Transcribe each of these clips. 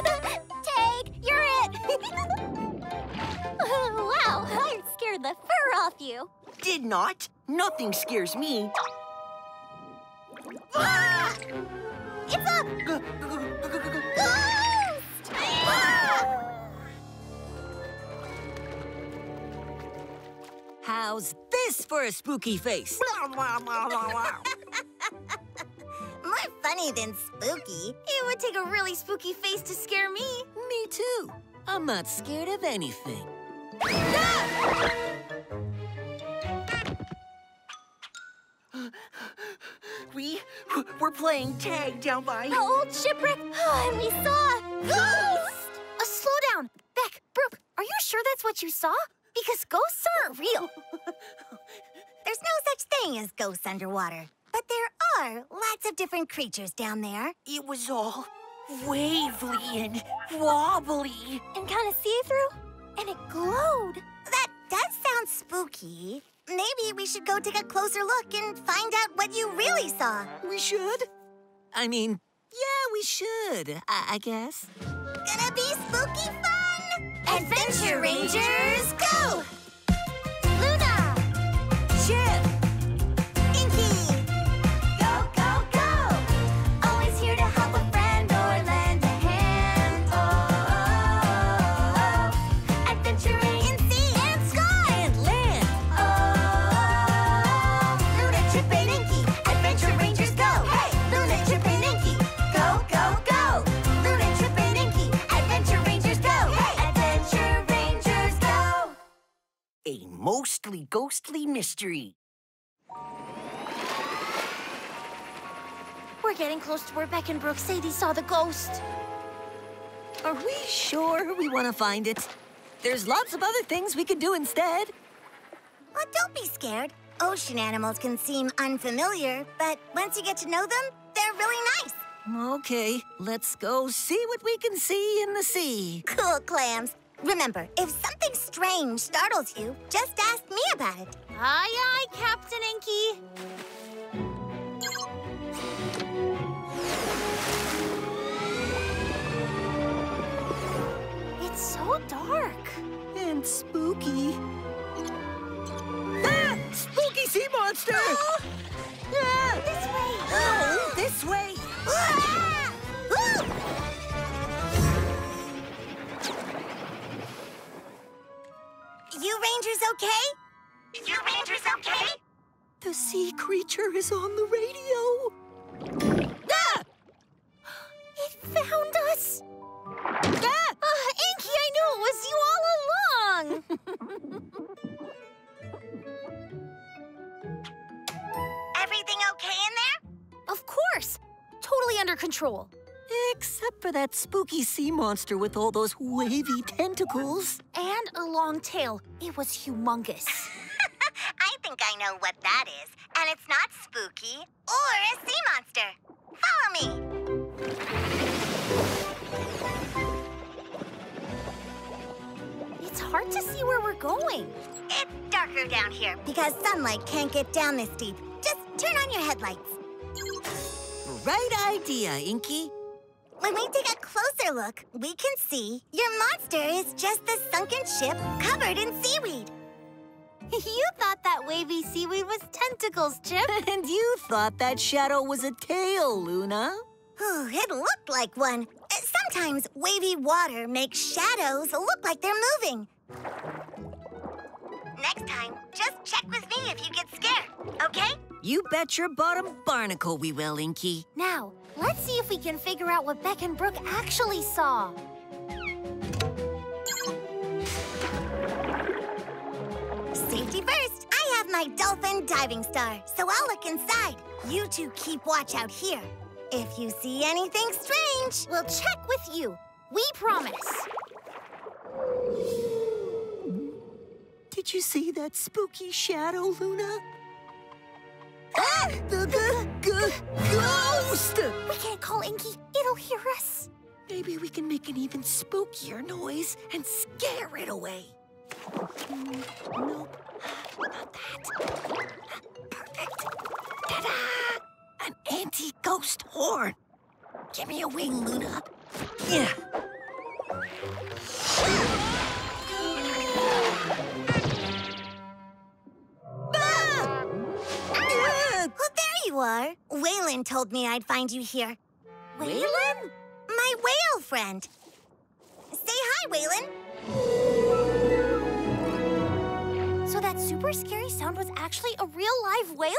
Tag, you're it. Wow, I scared the fur off you. Did not. Nothing scares me. It's a ghost! How's this for a spooky face? More funny than spooky. It would take a really spooky face to scare me. Me too. I'm not scared of anything. We're playing tag down by the old shipwreck, and we saw a ghost! Slow down. Beck, Brooke, are you sure that's what you saw? Because ghosts aren't real. There's no such thing as ghosts underwater. But there are lots of different creatures down there. It was all wavy and wobbly. And kind of see-through, and it glowed. That does sound spooky. Maybe we should go take a closer look and find out what you really saw. We should? I mean, yeah, we should, I guess. Gonna be spooky fun! Adventure Rangers, go! Luna! Ship! A mostly ghostly mystery. We're getting close to where Beck and Brooke say they saw the ghost. Are we sure we want to find it? There's lots of other things we could do instead. Well, don't be scared. Ocean animals can seem unfamiliar, but once you get to know them, they're really nice. Okay, let's go see what we can see in the sea. Cool, clams. Remember, if something strange startles you, just ask me about it. Aye, aye, Captain Inky. It's so dark. And spooky. Ah! Spooky sea monster! Oh! Ah! This way! Oh, this way! Ah! Ah! You Rangers okay? You Rangers okay? The sea creature is on the radio. Ah! It found us. Ah! Inky, I knew it was you all along. Everything okay in there? Of course. Totally under control. Except for that spooky sea monster with all those wavy tentacles. And a long tail. It was humongous. I think I know what that is. And it's not spooky or a sea monster. Follow me. It's hard to see where we're going. It's darker down here. Because sunlight can't get down this deep. Just turn on your headlights. Right idea, Inky. When we take a closer look, we can see your monster is just the sunken ship covered in seaweed. You thought that wavy seaweed was tentacles, Chip. And you thought that shadow was a tail, Luna. It looked like one. Sometimes wavy water makes shadows look like they're moving. Next time, just check with me if you get scared, okay? You bet your bottom barnacle we will, Inky. Now, let's see if we can figure out what Beck and Brooke actually saw. Safety first. I have my dolphin diving star, so I'll look inside. You two keep watch out here. If you see anything strange, we'll check with you. We promise. Did you see that spooky shadow, Luna? Ah! The ghost! We can't call Inky. It'll hear us. Maybe we can make an even spookier noise and scare it away. Nope. Not that. Perfect. Ta-da! An anti-ghost horn. Give me a wing, Luna. Yeah. Are. Waylon told me I'd find you here. Waylon? My whale friend. Say hi, Waylon. So that super scary sound was actually a real live whale?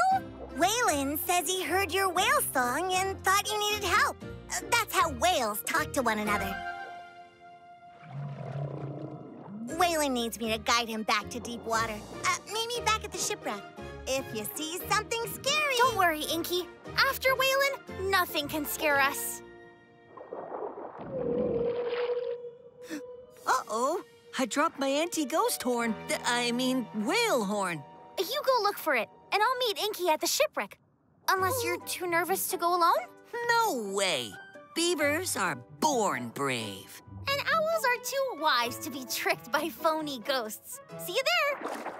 Waylon says he heard your whale song and thought you needed help. That's how whales talk to one another. Waylon needs me to guide him back to deep water. Maybe back at the shipwreck. If you see something scary... Don't worry, Inky. After Waylon, nothing can scare us. Uh-oh. I dropped my anti-ghost horn. I mean, whale horn. You go look for it, and I'll meet Inky at the shipwreck. Unless you're too nervous to go alone? No way. Beavers are born brave. And owls are too wise to be tricked by phony ghosts. See you there.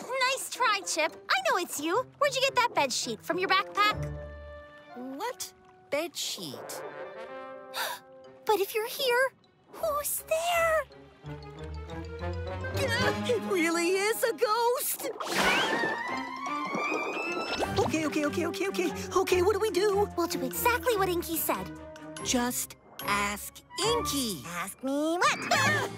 Nice try, Chip. I know it's you. Where'd you get that bed sheet? From your backpack? What bed sheet? But if you're here, who's there? It really is a ghost. Okay, what do we do? We'll do exactly what Inky said. Just ask Inky. Ask me what? Ah!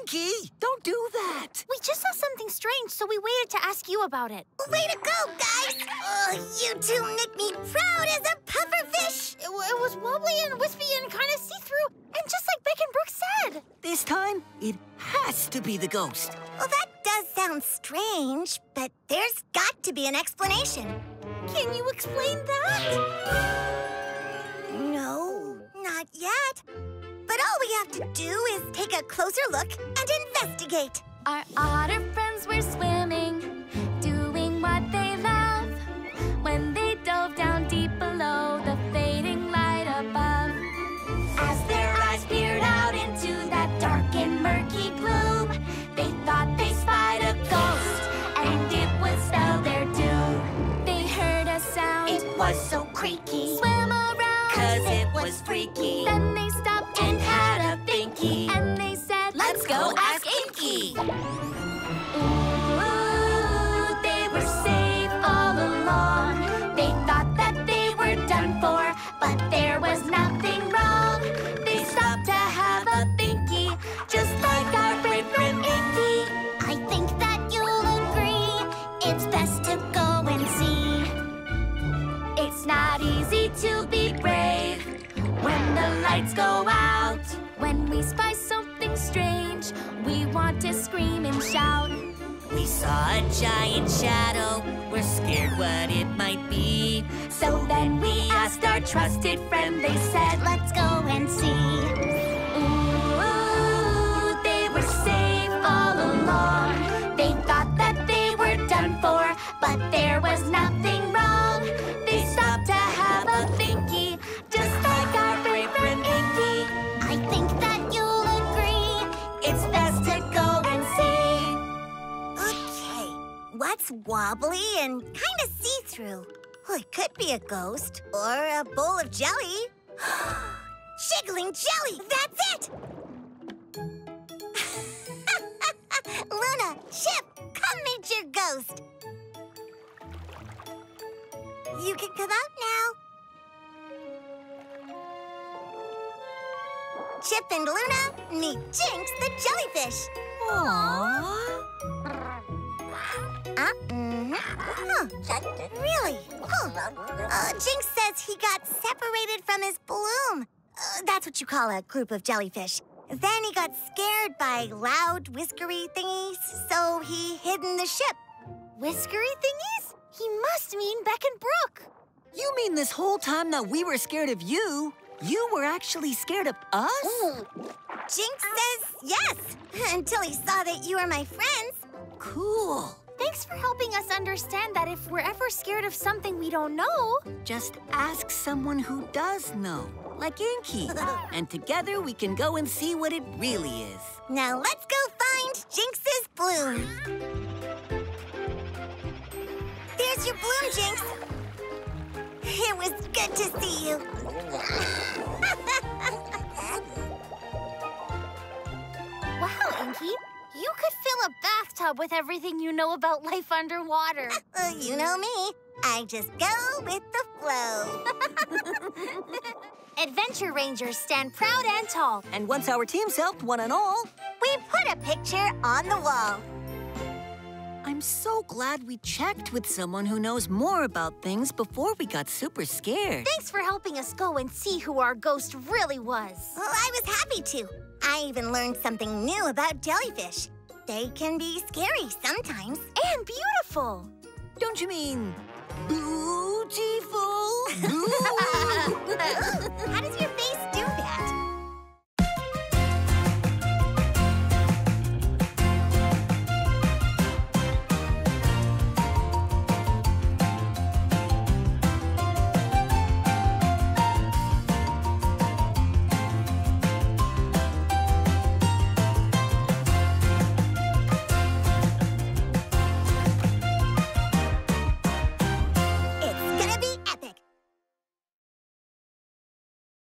Inky, don't do that. We just saw something strange, so we waited to ask you about it. Way to go, guys. Oh, you two make me proud as a pufferfish. It was wobbly and wispy and kind of see-through, and just like Beck and Brooke said. This time, it has to be the ghost. Well, that does sound strange, but there's got to be an explanation. Can you explain that? No. Not yet. But all we have to do is take a closer look and investigate. Our otter friends were swimming, doing what they love. When they dove down deep below the fading light above. As their eyes peered out into that dark and murky gloom, they thought they spied a ghost, and it would spell their doom. They heard a sound. It was so creaky. Swim around. 'Cause it was freaky. Then they stopped and had a thinky. And they said, let's go ask Inky. Ooh, they were safe all along. They thought that they were done for, but there was nothing wrong. They stopped to have a thinky, just like our friend Inky. I think that you'll agree, it's best to go and see. It's not easy to be brave when the lights go out. When we spy something strange, we want to scream and shout. We saw a giant shadow, we're scared what it might be. So then we asked our trusted friend, they said, let's go and see. Ooh, they were safe all along. They thought that they were done for, but there was nothing wrong. They stopped to have a thinky, just like our friend Inky. I think that you'll agree, it's best to go and see. Okay, what's wobbly and kind of see-through? Well, it could be a ghost or a bowl of jelly. Jiggling jelly, that's it! Luna, Chip, come meet your ghost. You can come out now. Chip and Luna meet Jinx the jellyfish. Aww. Really? Huh. Jinx says he got separated from his bloom. That's what you call a group of jellyfish. Then he got scared by loud, whiskery thingies, so he hid in the ship. Whiskery thingies? He must mean Beck and Brooke. You mean this whole time that we were scared of you, you were actually scared of us? Ooh. Jinx says yes, until he saw that you are my friends. Cool. Thanks for helping us understand that if we're ever scared of something we don't know, just ask someone who does know, like Inky. And together we can go and see what it really is. Now let's go find Jinx's bloom. your bloom, Jinx. It was good to see you. Wow, Inky. You could fill a bathtub with everything you know about life underwater. You know me. I just go with the flow. Adventure Rangers stand proud and tall. And once our teams helped one and all, we put a picture on the wall. I'm so glad we checked with someone who knows more about things before we got super scared. Thanks for helping us go and see who our ghost really was. Well, I was happy to. I even learned something new about jellyfish. They can be scary sometimes. And beautiful. Don't you mean... Ooh.